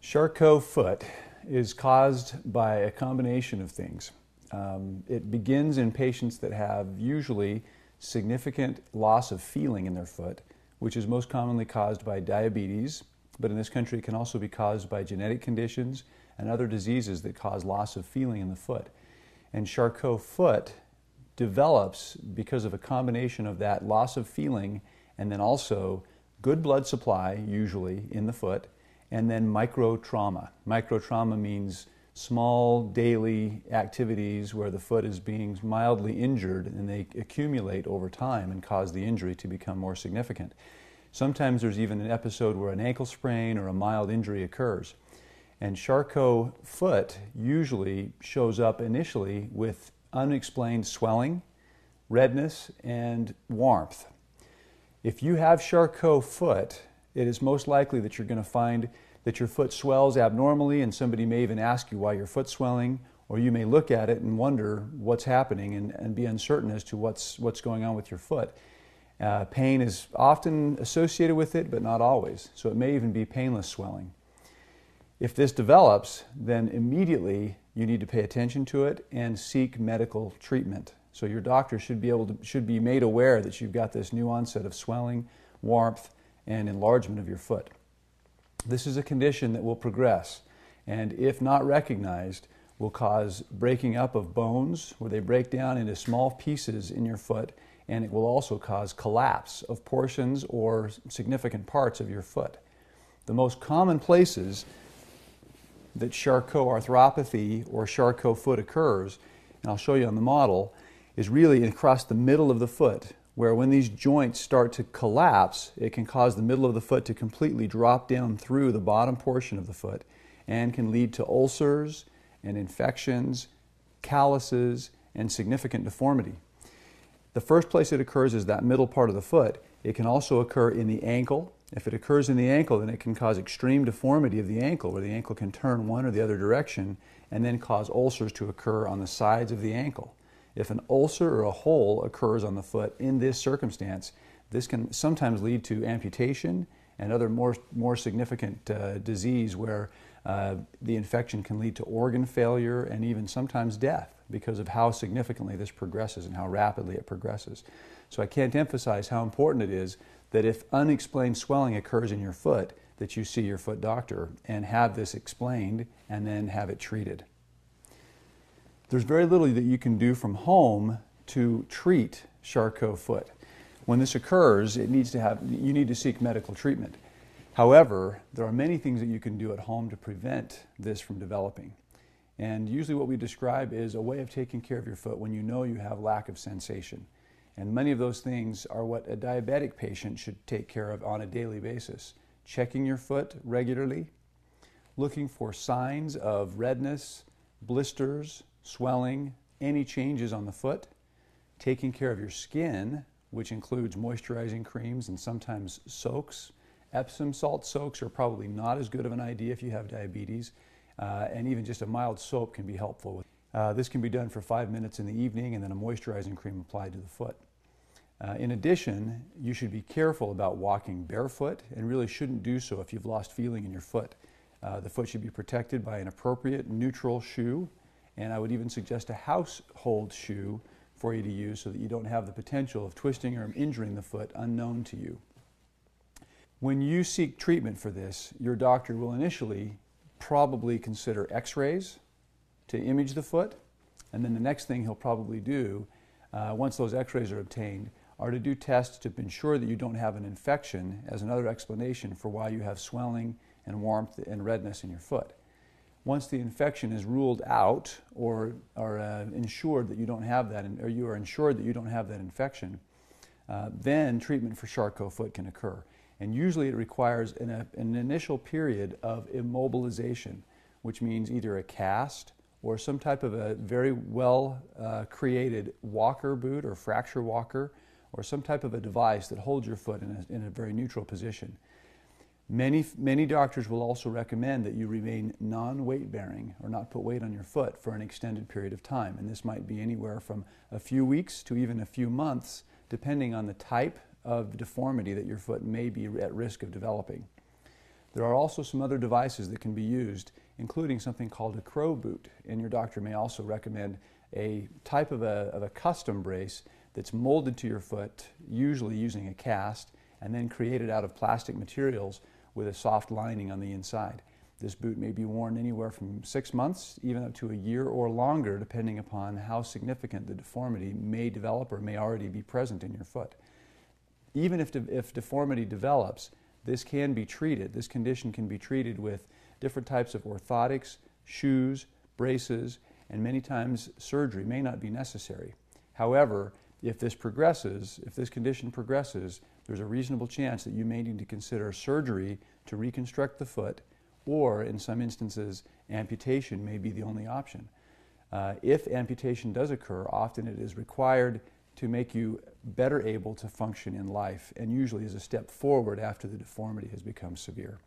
Charcot foot is caused by a combination of things. It begins in patients that have usually significant loss of feeling in their foot, which is most commonly caused by diabetes, but in this country it can also be caused by genetic conditions and other diseases that cause loss of feeling in the foot. And Charcot foot develops because of a combination of that loss of feeling and then also good blood supply, usually, in the foot, and then microtrauma. Microtrauma means small daily activities where the foot is being mildly injured and they accumulate over time and cause the injury to become more significant. Sometimes there's even an episode where an ankle sprain or a mild injury occurs. And Charcot foot usually shows up initially with unexplained swelling, redness, and warmth. If you have Charcot foot, it is most likely that you're going to find that your foot swells abnormally, and somebody may even ask you why your foot's swelling, or you may look at it and wonder what's happening and be uncertain as to what's going on with your foot. Pain is often associated with it, but not always, so it may even be painless swelling. If this develops, then immediately you need to pay attention to it and seek medical treatment. So your doctor should be made aware that you've got this new onset of swelling, warmth, and enlargement of your foot. This is a condition that will progress, and if not recognized, will cause breaking up of bones, where they break down into small pieces in your foot, and it will also cause collapse of portions or significant parts of your foot. The most common places that Charcot arthropathy or Charcot foot occurs, and I'll show you on the model, is really across the middle of the foot, where when these joints start to collapse, it can cause the middle of the foot to completely drop down through the bottom portion of the foot and can lead to ulcers and infections, calluses, and significant deformity. The first place it occurs is that middle part of the foot. It can also occur in the ankle. If it occurs in the ankle, then it can cause extreme deformity of the ankle, where the ankle can turn one or the other direction and then cause ulcers to occur on the sides of the ankle. If an ulcer or a hole occurs on the foot in this circumstance, this can sometimes lead to amputation and other more significant disease where the infection can lead to organ failure and even sometimes death because of how significantly this progresses and how rapidly it progresses. So I can't emphasize how important it is that if unexplained swelling occurs in your foot, that you see your foot doctor and have this explained and then have it treated. There's very little that you can do from home to treat Charcot foot. When this occurs, you need to seek medical treatment. However, there are many things that you can do at home to prevent this from developing. And usually what we describe is a way of taking care of your foot when you know you have lack of sensation. And many of those things are what a diabetic patient should take care of on a daily basis. Checking your foot regularly, looking for signs of redness, blisters, swelling, any changes on the foot, taking care of your skin, which includes moisturizing creams and sometimes soaks. Epsom salt soaks are probably not as good of an idea if you have diabetes, and even just a mild soap can be helpful. This can be done for 5 minutes in the evening and then a moisturizing cream applied to the foot. In addition, you should be careful about walking barefoot and really shouldn't do so if you've lost feeling in your foot. The foot should be protected by an appropriate neutral shoe, and I would even suggest a household shoe for you to use so that you don't have the potential of twisting or injuring the foot unknown to you. When you seek treatment for this, your doctor will initially probably consider x-rays to image the foot, and then the next thing he'll probably do, once those x-rays are obtained, are to do tests to ensure that you don't have an infection as another explanation for why you have swelling and warmth and redness in your foot. Once the infection is ruled out or you are ensured that you don't have that infection, then treatment for Charcot foot can occur. And usually it requires an initial period of immobilization, which means either a cast or some type of a very well created walker boot or fracture walker or some type of a device that holds your foot in a very neutral position. Many doctors will also recommend that you remain non-weight bearing or not put weight on your foot for an extended period of time, and this might be anywhere from a few weeks to even a few months, depending on the type of deformity that your foot may be at risk of developing. There are also some other devices that can be used, including something called a crow boot, and your doctor may also recommend a type of a custom brace that's molded to your foot, usually using a cast, and then created out of plastic materials with a soft lining on the inside. This boot may be worn anywhere from 6 months, even up to a year or longer, depending upon how significant the deformity may develop or may already be present in your foot. Even if deformity develops, this can be treated. This condition can be treated with different types of orthotics, shoes, braces, and many times surgery may not be necessary. However, if this condition progresses, there's a reasonable chance that you may need to consider surgery to reconstruct the foot, or in some instances, amputation may be the only option. If amputation does occur, often it is required to make you better able to function in life, and usually is a step forward after the deformity has become severe.